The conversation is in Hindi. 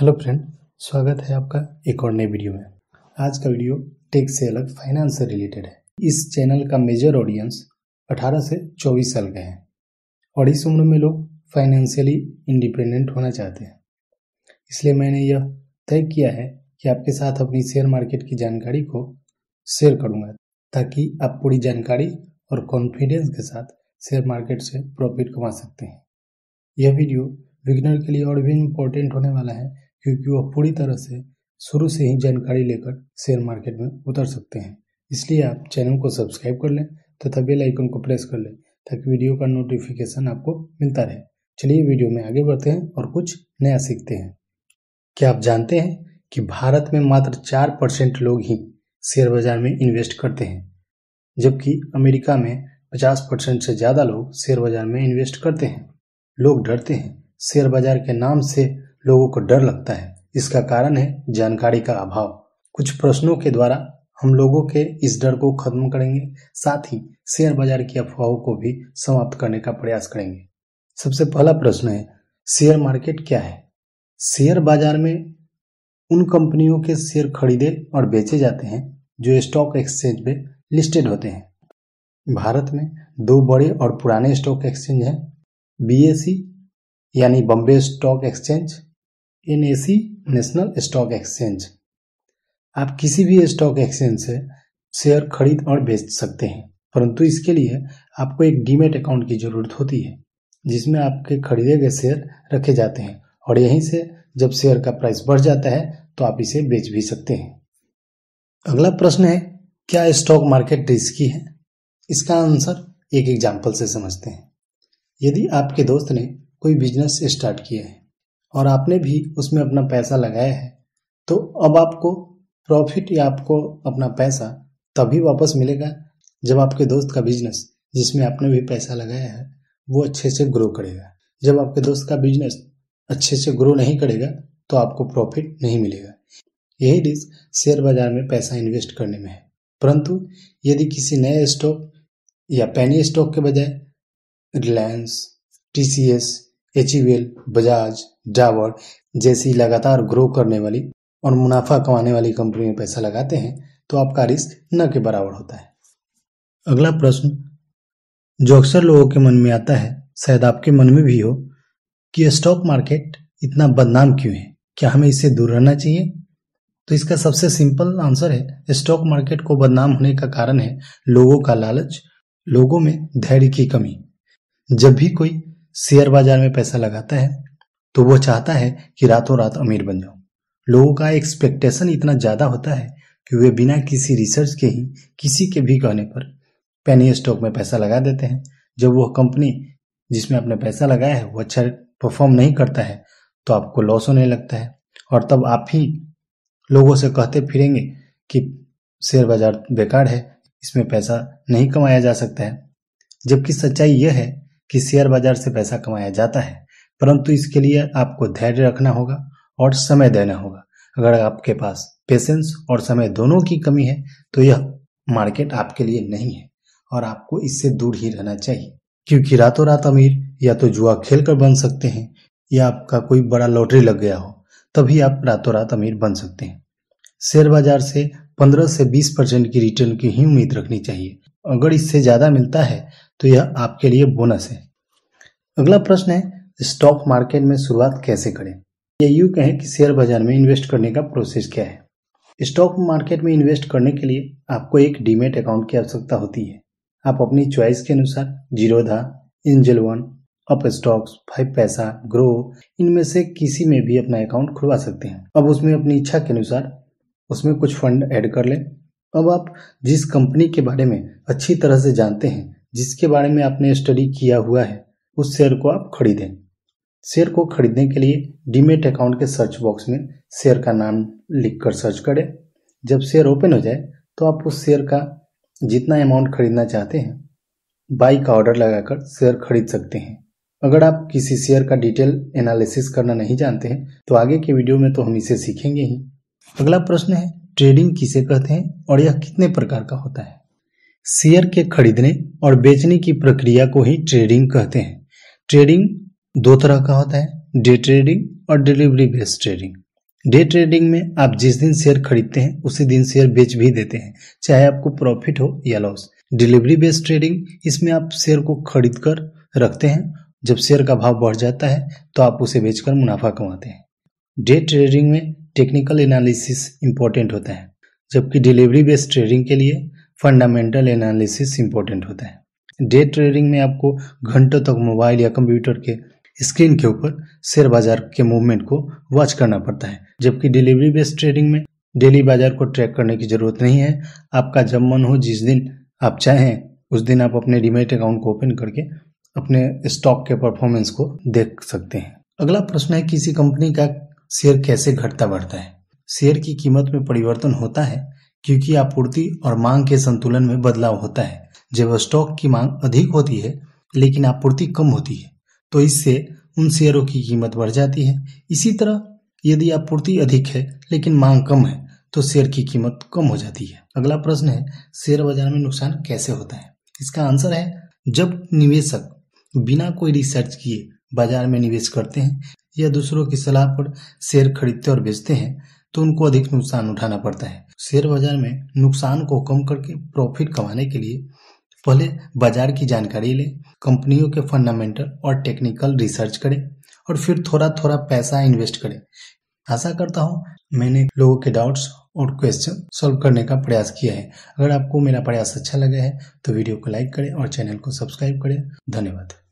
हेलो फ्रेंड, स्वागत है आपका एक और नए वीडियो में। आज का वीडियो टेक से अलग फाइनेंस से रिलेटेड है। इस चैनल का मेजर ऑडियंस 18 से 24 साल के हैं और इस उम्र में लोग फाइनेंशियली इंडिपेंडेंट होना चाहते हैं। इसलिए मैंने यह तय किया है कि आपके साथ अपनी शेयर मार्केट की जानकारी को शेयर करूँगा ताकि आप पूरी जानकारी और कॉन्फिडेंस के साथ शेयर मार्केट से प्रॉफिट कमा सकते हैं। यह वीडियो बिगिनर के लिए और भी इम्पोर्टेंट होने वाला है क्योंकि वह पूरी तरह से शुरू से ही जानकारी लेकर शेयर मार्केट में उतर सकते हैं। इसलिए आप चैनल को सब्सक्राइब कर लें तथा बेल आइकन को प्रेस कर लें ताकि वीडियो का नोटिफिकेशन आपको मिलता रहे। चलिए वीडियो में आगे बढ़ते हैं और कुछ नया सीखते हैं। क्या आप जानते हैं कि भारत में मात्र 4% लोग ही शेयर बाजार में इन्वेस्ट करते हैं, जबकि अमेरिका में 50% से ज़्यादा लोग शेयर बाजार में इन्वेस्ट करते हैं। लोग डरते हैं, शेयर बाजार के नाम से लोगों को डर लगता है। इसका कारण है जानकारी का अभाव। कुछ प्रश्नों के द्वारा हम लोगों के इस डर को खत्म करेंगे, साथ ही शेयर बाजार की अफवाहों को भी समाप्त करने का प्रयास करेंगे। सबसे पहला प्रश्न है, शेयर मार्केट क्या है? शेयर बाजार में उन कंपनियों के शेयर खरीदे और बेचे जाते हैं जो स्टॉक एक्सचेंज में लिस्टेड होते हैं। भारत में दो बड़े और पुराने स्टॉक एक्सचेंज हैं, BSE यानी Bombay stock exchange, NSE national stock exchange. आप किसी भी स्टॉक एक्सचेंज से शेयर खरीद और बेच सकते हैं, परंतु इसके लिए आपको एक डीमेट अकाउंट की ज़रूरत होती है जिसमें आपके खरीदे गए शेयर रखे जाते हैं और यहीं से जब शेयर का प्राइस बढ़ जाता है तो आप इसे बेच भी सकते हैं। अगला प्रश्न है, क्या स्टॉक मार्केट रिस्की है? इसका आंसर एक एग्जाम्पल से समझते हैं। यदि आपके दोस्त ने कोई बिजनेस स्टार्ट किया है और आपने भी उसमें अपना पैसा लगाया है, तो अब आपको प्रॉफिट या आपको अपना पैसा तभी वापस मिलेगा जब आपके दोस्त का बिजनेस जिसमें आपने भी पैसा लगाया है वो अच्छे से ग्रो करेगा। जब आपके दोस्त का बिजनेस अच्छे से ग्रो नहीं करेगा तो आपको प्रॉफिट नहीं मिलेगा। यही रिस्क शेयर बाजार में पैसा इन्वेस्ट करने में है। परंतु यदि किसी नए स्टॉक या पैनी स्टॉक के बजाय रिलायंस, TCS, HCL, बजाज, डावर जैसी लगातार ग्रो करने वाली और मुनाफा कमाने वाली कंपनी में पैसा लगाते हैं तो आपका रिस्क न के बराबर होता है। अगला प्रश्न जो अक्सर लोगों के मन में आता है, शायद आपके मन में भी हो, कि स्टॉक मार्केट इतना बदनाम क्यों है, क्या हमें इससे दूर रहना चाहिए? तो इसका सबसे सिंपल आंसर है, स्टॉक मार्केट को बदनाम होने का कारण है लोगों का लालच, लोगों में धैर्य की कमी। जब भी कोई शेयर बाजार में पैसा लगाता है तो वो चाहता है कि रातों रात अमीर बन जाओ। लोगों का एक्सपेक्टेशन इतना ज़्यादा होता है कि वे बिना किसी रिसर्च के ही किसी के भी कहने पर पैनी स्टॉक में पैसा लगा देते हैं। जब वह कंपनी जिसमें आपने पैसा लगाया है वो अच्छा परफॉर्म नहीं करता है तो आपको लॉस होने लगता है और तब आप ही लोगों से कहते फिरेंगे कि शेयर बाजार बेकार है, इसमें पैसा नहीं कमाया जा सकता है। जबकि सच्चाई यह है कि शेयर बाजार से पैसा कमाया जाता है, परंतु इसके लिए आपको धैर्य रखना होगा और समय देना होगा। अगर आपके पास पेशेंस और समय दोनों की कमी है तो यह मार्केट आपके लिए नहीं है और आपको इससे दूर ही रहना चाहिए, क्योंकि रातों रात अमीर या तो जुआ खेलकर बन सकते हैं या आपका कोई बड़ा लॉटरी लग गया हो, तभी आप रातों रात अमीर बन सकते हैं। शेयर बाजार से 15 से 20% की रिटर्न की ही उम्मीद रखनी चाहिए। अगर इससे ज़्यादा मिलता है तो यह आपके लिए बोनस है। अगला प्रश्न है, स्टॉक मार्केट में शुरुआत कैसे करें, या यूँ कहें कि शेयर बाजार में इन्वेस्ट करने का प्रोसेस क्या है? स्टॉक मार्केट में इन्वेस्ट करने के लिए आपको एक डीमेट अकाउंट की आवश्यकता होती है। आप अपनी चॉइस के अनुसार Zerodha, Angel One, Upstox, 5paisa, Groww, इनमें से किसी में भी अपना अकाउंट खुलवा सकते हैं। अब उसमें अपनी इच्छा के अनुसार उसमें कुछ फंड ऐड कर लें। अब आप जिस कंपनी के बारे में अच्छी तरह से जानते हैं, जिसके बारे में आपने स्टडी किया हुआ है, उस शेयर को आप खरीदें। शेयर को खरीदने के लिए डीमेट अकाउंट के सर्च बॉक्स में शेयर का नाम लिखकर सर्च करें। जब शेयर ओपन हो जाए तो आप उस शेयर का जितना अमाउंट खरीदना चाहते हैं बाई का ऑर्डर लगाकर शेयर खरीद सकते हैं। अगर आप किसी शेयर का डिटेल एनालिसिस करना नहीं जानते हैं तो आगे के वीडियो में तो हम इसे सीखेंगे ही। अगला प्रश्न है, ट्रेडिंग किसे कहते हैं और यह कितने प्रकार का होता है? शेयर के खरीदने और बेचने की प्रक्रिया को ही ट्रेडिंग कहते हैं। ट्रेडिंग दो तरह का होता है, डे ट्रेडिंग और delivery based trading. Day trading में आप जिस दिन शेयर खरीदते हैं उसी दिन शेयर बेच भी देते हैं, चाहे आपको प्रॉफिट हो या लॉस। डिलीवरी बेस्ड ट्रेडिंग, इसमें आप शेयर को खरीद कर रखते हैं, जब शेयर का भाव बढ़ जाता है तो आप उसे बेचकर मुनाफा कमाते हैं। डे ट्रेडिंग में टेक्निकल एनालिसिस इम्पोर्टेंट होता है, जबकि डिलीवरी बेस्ड ट्रेडिंग के लिए फंडामेंटल एनालिसिस इम्पोर्टेंट होता है। डे ट्रेडिंग में आपको घंटों तक मोबाइल या कंप्यूटर के स्क्रीन के ऊपर शेयर बाजार के मूवमेंट को वॉच करना पड़ता है, जबकि डिलीवरी बेस्ड ट्रेडिंग में डेली बाजार को ट्रैक करने की जरूरत नहीं है। आपका जब मन हो, जिस दिन आप चाहें उस दिन आप अपने डीमैट अकाउंट को ओपन करके अपने स्टॉक के परफॉर्मेंस को देख सकते हैं। अगला प्रश्न है, किसी कंपनी का शेयर कैसे घटता बढ़ता है? शेयर की कीमत में परिवर्तन होता है क्योंकि आपूर्ति और मांग के संतुलन में बदलाव होता है। जब स्टॉक की मांग अधिक होती है लेकिन आपूर्ति कम होती है तो इससे उन शेयरों की कीमत बढ़ जाती है। इसी तरह यदि आपूर्ति अधिक है लेकिन मांग कम है तो शेयर की कीमत कम हो जाती है। अगला प्रश्न है, शेयर बाजार में नुकसान कैसे होता है? इसका आंसर है, जब निवेशक बिना कोई रिसर्च किए बाजार में निवेश करते हैं या दूसरों की सलाह पर शेयर खरीदते और बेचते हैं तो उनको अधिक नुकसान उठाना पड़ता है। शेयर बाजार में नुकसान को कम करके प्रॉफिट कमाने के लिए पहले बाजार की जानकारी लें, कंपनियों के फंडामेंटल और टेक्निकल रिसर्च करें और फिर थोड़ा थोड़ा पैसा इन्वेस्ट करें। आशा करता हूं मैंने लोगों के डाउट्स और क्वेश्चन सॉल्व करने का प्रयास किया है। अगर आपको मेरा प्रयास अच्छा लगा है तो वीडियो को लाइक करें और चैनल को सब्सक्राइब करें। धन्यवाद।